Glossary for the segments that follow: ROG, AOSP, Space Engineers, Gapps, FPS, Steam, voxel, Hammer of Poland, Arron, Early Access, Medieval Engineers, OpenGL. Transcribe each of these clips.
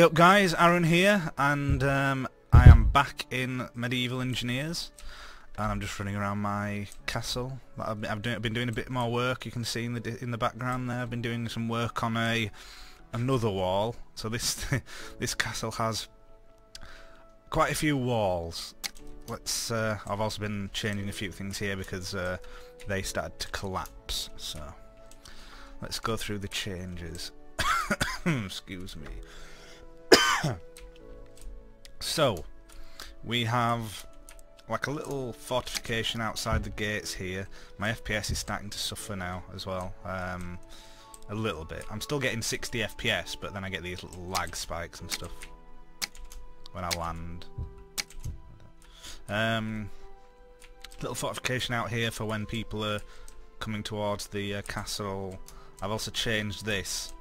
Hey up guys, Aaron here, and I am back in Medieval Engineers, and I'm just running around my castle. I've been doing a bit more work. You can see in the background there. I've been doing some work on another wall. So this castle has quite a few walls. Let's. I've also been changing a few things here because they started to collapse. So let's go through the changes. Excuse me. So, we have like a little fortification outside the gates here. My FPS is starting to suffer now as well, a little bit. I'm still getting 60 FPS, but then I get these little lag spikes and stuff when I land. Little fortification out here for when people are coming towards the castle. I've also changed this,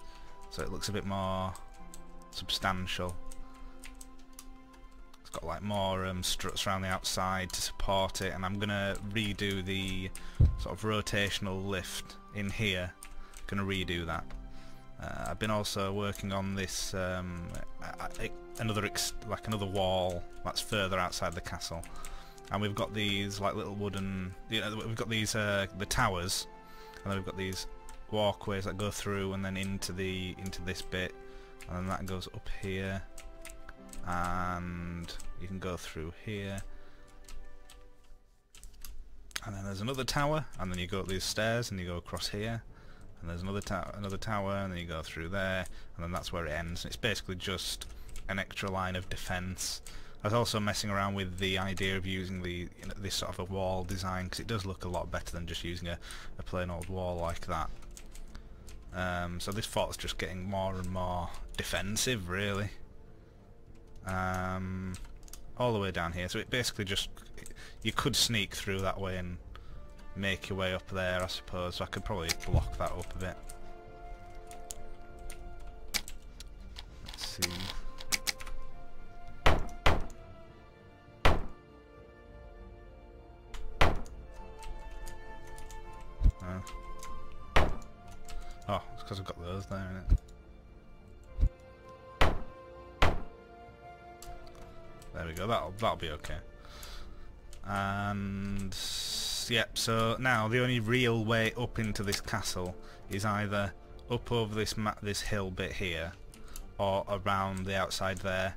so it looks a bit more substantial. It's got like more struts around the outside to support it, and I'm gonna redo the sort of rotational lift in here. Gonna redo that. I've been also working on this another wall that's further outside the castle, and we've got these like little wooden, you know, we've got these the towers, and then we've got these walkways that go through and then into this bit, and then that goes up here, and you can go through here, and then there's another tower, and then you go up these stairs and you go across here, and there's another tower, and then you go through there, and then that's where it ends. And it's basically just an extra line of defense. I was also messing around with the idea of using the, you know, this sort of a wall design, because it does look a lot better than just using a plain old wall like that. So this fort's just getting more and more defensive, really. All the way down here, so it basically just, you could sneak through that way and make your way up there, I suppose. So I could probably block that up a bit. Let's see. Oh, it's because I've got those there, innit? There we go, that'll be okay. And yep, so now the only real way up into this castle is either up over this hill bit here, or around the outside there.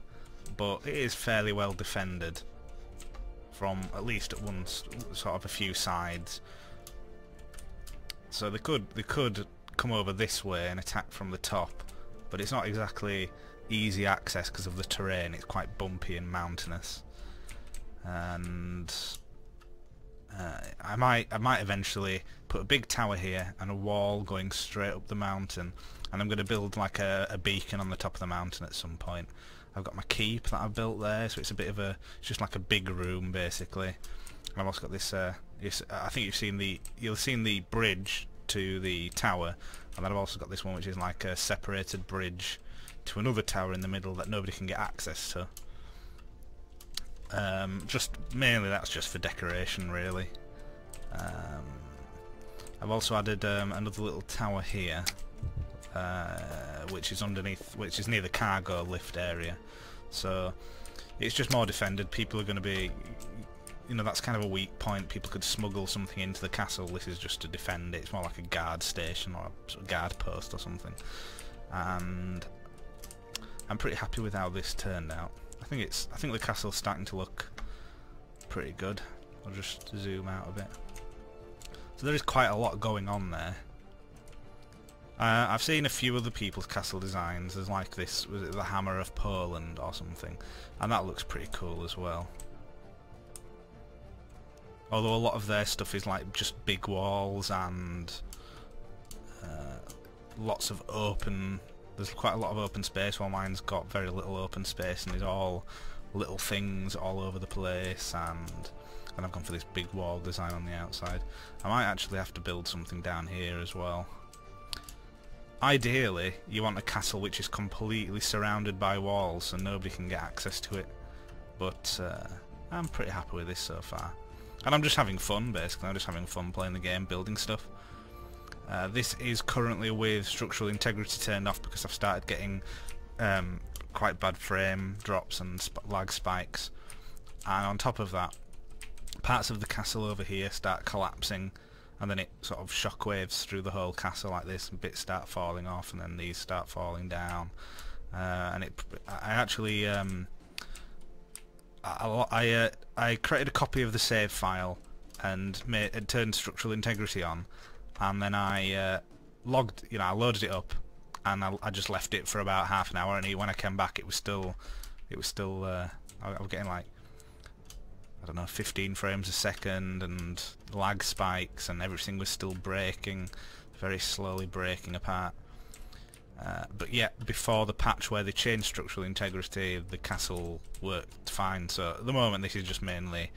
But it is fairly well defended from at least one sort of a few sides. So they could come over this way and attack from the top, but it's not exactly easy access because of the terrain. It's quite bumpy and mountainous, and I might eventually put a big tower here and a wall going straight up the mountain, and I'm going to build like a beacon on the top of the mountain at some point. I've got my keep that I've built there, so it's a bit of a, it's just like a big room basically. And I've also got this. I think you've seen the bridge to the tower, and then I've also got this one which is like a separated bridge to another tower in the middle that nobody can get access to. Just mainly that's just for decoration, really. I've also added another little tower here, which is underneath, which is near the cargo lift area. So it's just more defended. People are going to be, you know, that's kind of a weak point. People could smuggle something into the castle. This is just to defend it. It's more like a guard station or a guard post or something. And I'm pretty happy with how this turned out. I think the castle's starting to look pretty good. I'll just zoom out a bit. So there is quite a lot going on there. I've seen a few other people's castle designs. There's like this, was it the Hammer of Poland or something? And that looks pretty cool as well. Although a lot of their stuff is like just big walls and lots of open, there's quite a lot of open space, while mine's got very little open space and it's all little things all over the place, and I've gone for this big wall design on the outside. I might actually have to build something down here as well. Ideally, you want a castle which is completely surrounded by walls so nobody can get access to it, but I'm pretty happy with this so far. And I'm just having fun, basically. I'm just having fun playing the game, building stuff. This is currently with structural integrity turned off because I've started getting quite bad frame drops and lag spikes. And on top of that, parts of the castle over here start collapsing, and then it sort of shockwaves through the whole castle like this, and bits start falling off, and then these start falling down. And I created a copy of the save file and turned structural integrity on, and then I logged, you know, I loaded it up, and I just left it for about half an hour, and when I came back, it was still. I was getting like, I don't know, 15 frames a second, and lag spikes, and everything was still breaking, very slowly breaking apart. But yeah, before the patch where they changed structural integrity, the castle worked fine. So at the moment, this is just mainly,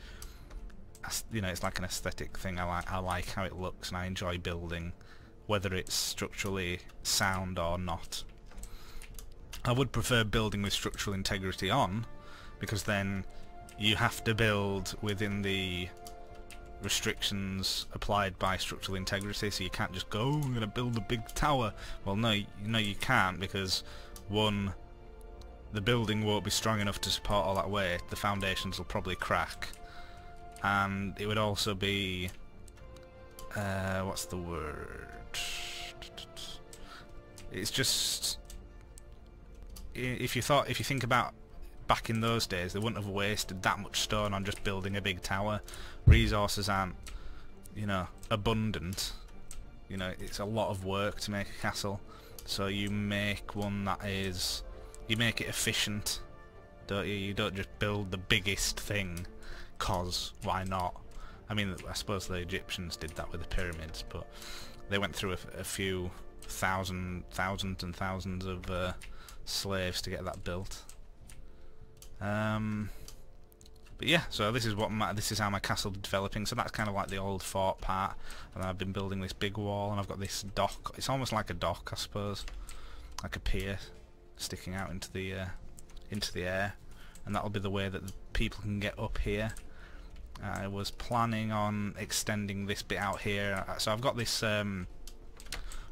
you know, it's like an aesthetic thing. I like how it looks, and I enjoy building, whether it's structurally sound or not. I would prefer building with structural integrity on, because then you have to build within the restrictions applied by structural integrity, so you can't just go, oh, I'm going to build a big tower. Well, no, you can't, because one, the building won't be strong enough to support all that weight, the foundations will probably crack, and it would also be, what's the word? It's just, if you think about back in those days, they wouldn't have wasted that much stone on just building a big tower. Resources aren't, you know, abundant. You know, it's a lot of work to make a castle, so you make one that is, you make it efficient, don't you? You don't just build the biggest thing, cause why not? I mean, I suppose the Egyptians did that with the pyramids, but they went through a few thousands and thousands of slaves to get that built. But yeah, so this is how my castle's developing. So that's kind of like the old fort part, and I've been building this big wall, and I've got this dock. It's almost like a dock, I suppose, like a pier sticking out into the air, and that'll be the way that the people can get up here. I was planning on extending this bit out here, so I've got this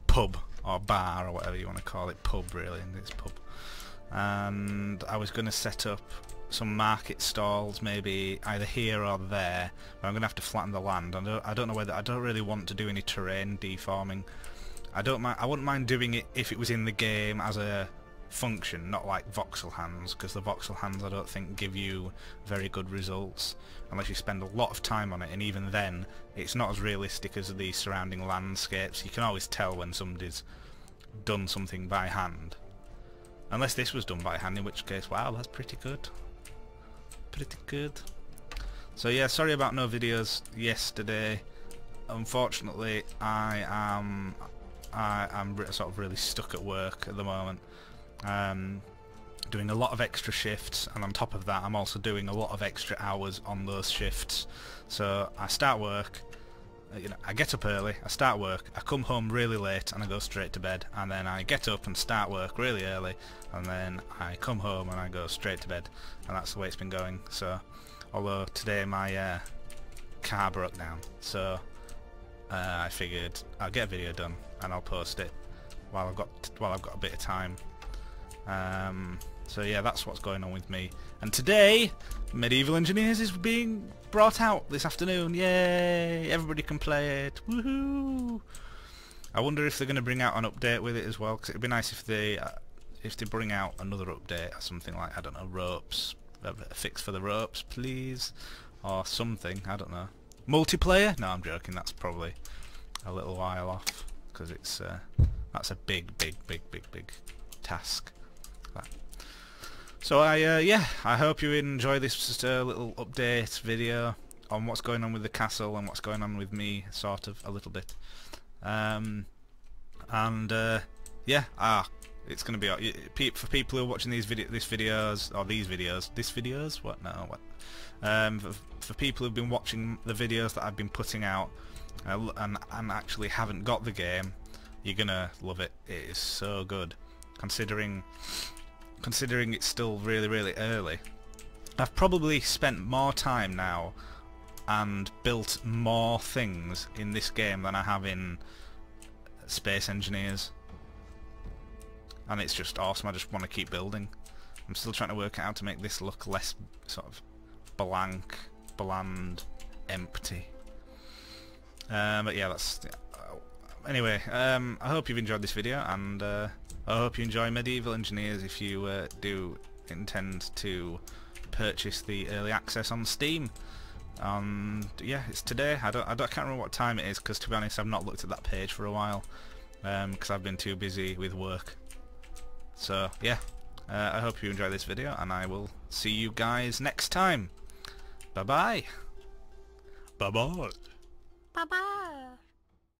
pub or bar or whatever you want to call it, pub really, and it's pub. And I was going to set up some market stalls, maybe either here or there, but I'm going to have to flatten the land. I don't know whether, I don't really want to do any terrain deforming. I wouldn't mind doing it if it was in the game as a function, not like voxel hands, because the voxel hands I don't think give you very good results unless you spend a lot of time on it, and even then it's not as realistic as the surrounding landscapes. You can always tell when somebody's done something by hand. Unless this was done by hand, in which case, wow, that's pretty good. Pretty good. So yeah, sorry about no videos yesterday. Unfortunately, I'm sort of really stuck at work at the moment. Doing a lot of extra shifts, and on top of that, I'm also doing a lot of extra hours on those shifts. So I start work, you know, I get up early, I start work, I come home really late, and I go straight to bed, and then I get up and start work really early, and then I come home and I go straight to bed, and that's the way it's been going. So, although today my car broke down, so I figured I'll get a video done and I'll post it while I've got a bit of time. So yeah, that's what's going on with me. And today, Medieval Engineers is being brought out this afternoon. Yay! Everybody can play it. Woohoo! I wonder if they're going to bring out an update with it as well, because it'd be nice if they bring out another update or something, like, I don't know, ropes, a fix for the ropes, please, or something. I don't know. Multiplayer? No, I'm joking. That's probably a little while off, because it's that's a big task. So yeah, I hope you enjoy this little update video on what's going on with the castle and what's going on with me, sort of, a little bit. Yeah, it's going to be, for people who are watching for people who've been watching the videos that I've been putting out and actually haven't got the game, you're going to love it. It is so good, considering it's still really, really early. I've probably spent more time now and built more things in this game than I have in Space Engineers, and it's just awesome. I just want to keep building. I'm still trying to work out how to make this look less sort of blank, bland, empty. But yeah, that's... Anyway, I hope you've enjoyed this video, and I hope you enjoy Medieval Engineers if you do intend to purchase the early access on Steam. Yeah, it's today. I can't remember what time it is, because to be honest, I've not looked at that page for a while, because I've been too busy with work. So yeah, I hope you enjoy this video, and I will see you guys next time. Bye bye. Bye bye. Bye bye.